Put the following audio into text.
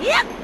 Yep.